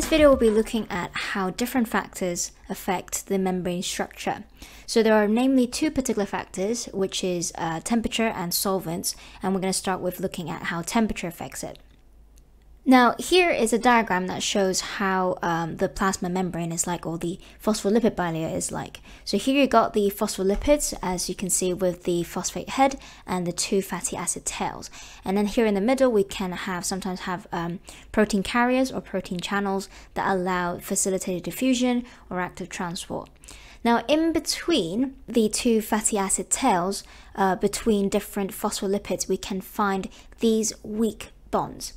this video we'll be looking at how different factors affect the membrane structure. So there are namely two particular factors, which is temperature and solvents, and we're going to start with looking at how temperature affects it. Now here is a diagram that shows how the plasma membrane is like, or the phospholipid bilayer is like. So here you got the phospholipids, as you can see, with the phosphate head and the two fatty acid tails. And then here in the middle we can sometimes have protein carriers or protein channels that allow facilitated diffusion or active transport. Now in between the two fatty acid tails, between different phospholipids, we can find these weak bonds.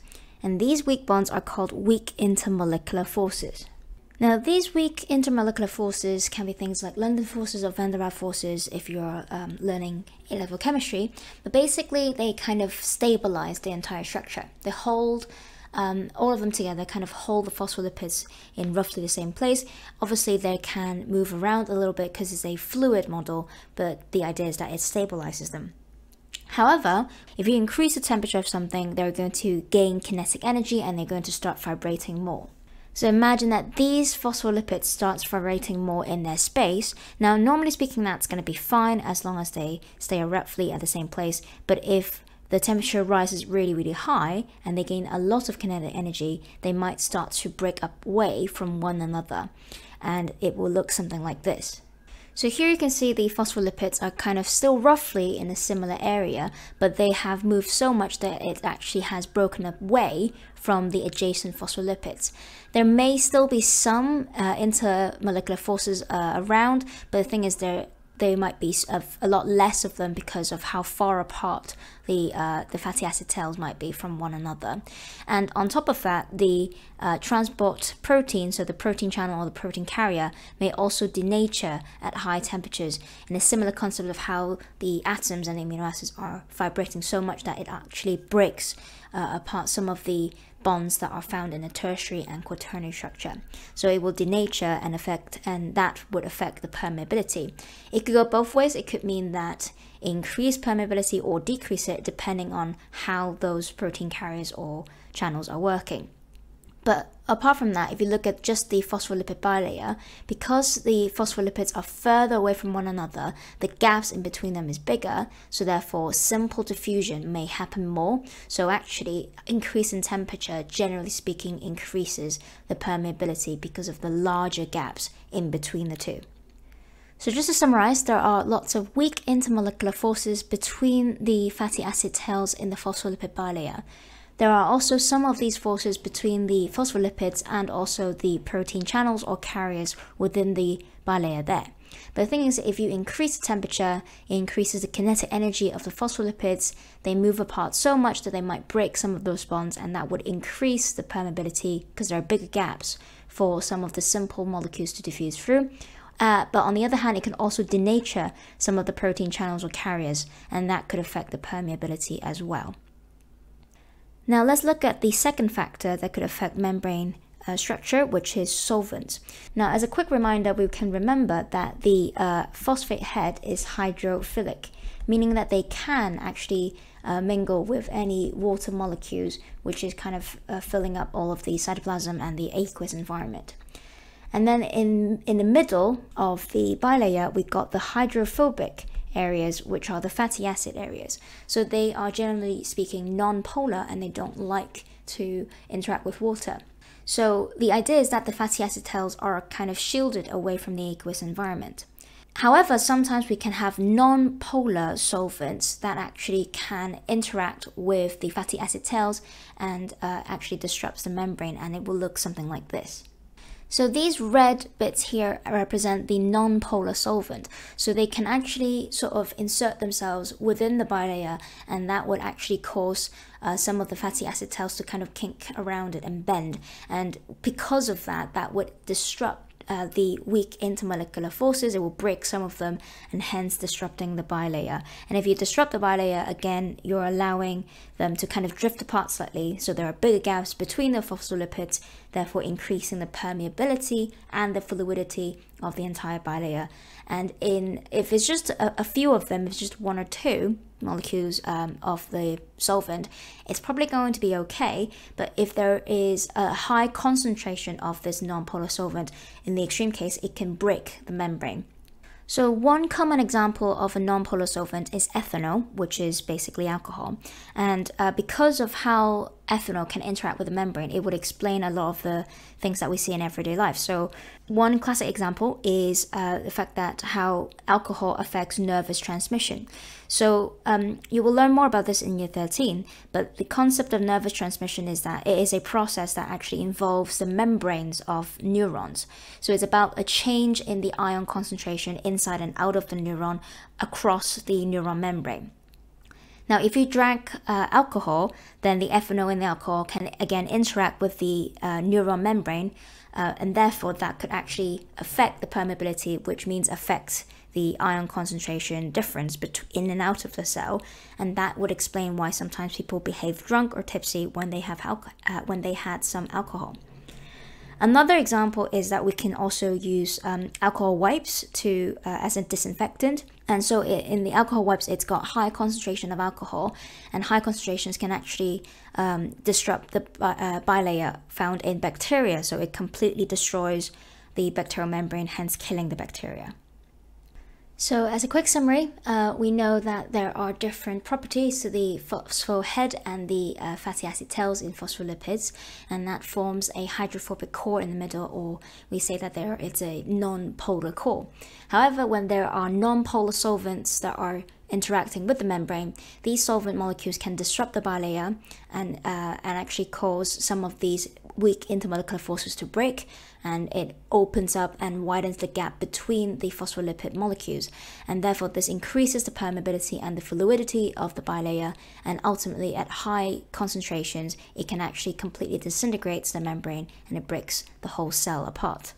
And these weak bonds are called weak intermolecular forces. Now these weak intermolecular forces can be things like London forces or Van der Waals forces if you're learning A-level chemistry, but basically they kind of stabilize the entire structure. They hold all of them together, kind of hold the phospholipids in roughly the same place. Obviously they can move around a little bit because it's a fluid model, but the idea is that it stabilizes them. However, if you increase the temperature of something, they're going to gain kinetic energy and they're going to start vibrating more. So imagine that these phospholipids start vibrating more in their space. Now, normally speaking, that's going to be fine as long as they stay roughly at the same place. But if the temperature rises really, really high and they gain a lot of kinetic energy, they might start to break away from one another. And it will look something like this. So here you can see the phospholipids are kind of still roughly in a similar area, but they have moved so much that it actually has broken away from the adjacent phospholipids. There may still be some intermolecular forces around, but the thing is they might be a lot less of them because of how far apart the fatty acid tails might be from one another. And on top of that, the transport protein, so the protein channel or the protein carrier, may also denature at high temperatures, in a similar concept of how the atoms and the amino acids are vibrating so much that it actually breaks apart some of the bonds that are found in a tertiary and quaternary structure. So it will denature and affect, and that would affect the permeability. It could go both ways. It could mean that increase permeability or decrease it depending on how those protein carriers or channels are working. But apart from that, if you look at just the phospholipid bilayer, because the phospholipids are further away from one another, the gaps in between them is bigger, so therefore simple diffusion may happen more. So actually, increase in temperature, generally speaking, increases the permeability because of the larger gaps in between the two. So just to summarize, there are lots of weak intermolecular forces between the fatty acid tails in the phospholipid bilayer. There are also some of these forces between the phospholipids and also the protein channels or carriers within the bilayer there. But the thing is, if you increase the temperature, it increases the kinetic energy of the phospholipids. They move apart so much that they might break some of those bonds, and that would increase the permeability because there are bigger gaps for some of the simple molecules to diffuse through. But on the other hand, it can also denature some of the protein channels or carriers, and that could affect the permeability as well. Now let's look at the second factor that could affect membrane structure, which is solvents. Now, as a quick reminder, we can remember that the phosphate head is hydrophilic, meaning that they can actually mingle with any water molecules, which is kind of filling up all of the cytoplasm and the aqueous environment. And then in the middle of the bilayer, we got the hydrophobic areas, which are the fatty acid areas. So they are, generally speaking, non-polar, and they don't like to interact with water. So the idea is that the fatty acid tails are kind of shielded away from the aqueous environment. However, sometimes we can have non-polar solvents that actually can interact with the fatty acid tails and actually disrupts the membrane, and it will look something like this. So these red bits here represent the non-polar solvent. So they can actually sort of insert themselves within the bilayer, and that would actually cause some of the fatty acid tails to kind of kink around it and bend. And because of that, that would disrupt the weak intermolecular forces. It will break some of them and hence disrupting the bilayer. And if you disrupt the bilayer, again, you're allowing them to kind of drift apart slightly. So there are bigger gaps between the phospholipids therefore increasing the permeability and the fluidity of the entire bilayer. And if it's just a few of them, if it's just one or two molecules of the solvent, it's probably going to be okay. But if there is a high concentration of this non-polar solvent, in the extreme case, it can break the membrane. So one common example of a non-polar solvent is ethanol, which is basically alcohol. And because of how ethanol can interact with the membrane, it would explain a lot of the things that we see in everyday life. So one classic example is the fact that how alcohol affects nervous transmission. So you will learn more about this in year 13, but the concept of nervous transmission is that it is a process that actually involves the membranes of neurons. So it's about a change in the ion concentration inside and out of the neuron across the neuron membrane. Now, if you drank alcohol, then the ethanol in the alcohol can again interact with the neuron membrane, and therefore that could actually affect the permeability, which means affects the ion concentration difference in and out of the cell, and that would explain why sometimes people behave drunk or tipsy when they have when they had some alcohol. Another example is that we can also use alcohol wipes to as a disinfectant. And so in the alcohol wipes, it's got high concentration of alcohol, and high concentrations can actually disrupt the bilayer found in bacteria. So it completely destroys the bacterial membrane, hence killing the bacteria. So as a quick summary, we know that there are different properties to the phospho head and the fatty acid tails in phospholipids, and that forms a hydrophobic core in the middle, or we say that it's a non-polar core. However, when there are non-polar solvents that are interacting with the membrane, these solvent molecules can disrupt the bilayer and actually cause some of these weak intermolecular forces to break, and it opens up and widens the gap between the phospholipid molecules, and therefore this increases the permeability and the fluidity of the bilayer, and ultimately at high concentrations it can actually completely disintegrate the membrane and it breaks the whole cell apart.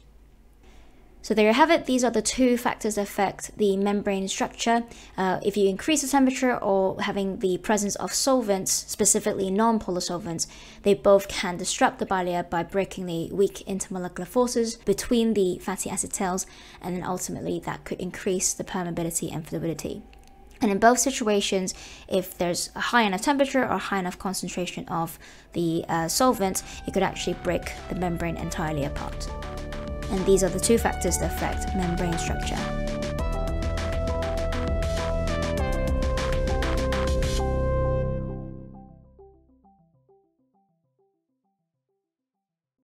So there you have it. These are the two factors that affect the membrane structure. If you increase the temperature or having the presence of solvents, specifically non-polar solvents, they both can disrupt the bilayer by breaking the weak intermolecular forces between the fatty acid tails, and then ultimately that could increase the permeability and fluidity. And in both situations, if there's a high enough temperature or high enough concentration of the solvent, it could actually break the membrane entirely apart. And these are the two factors that affect membrane structure.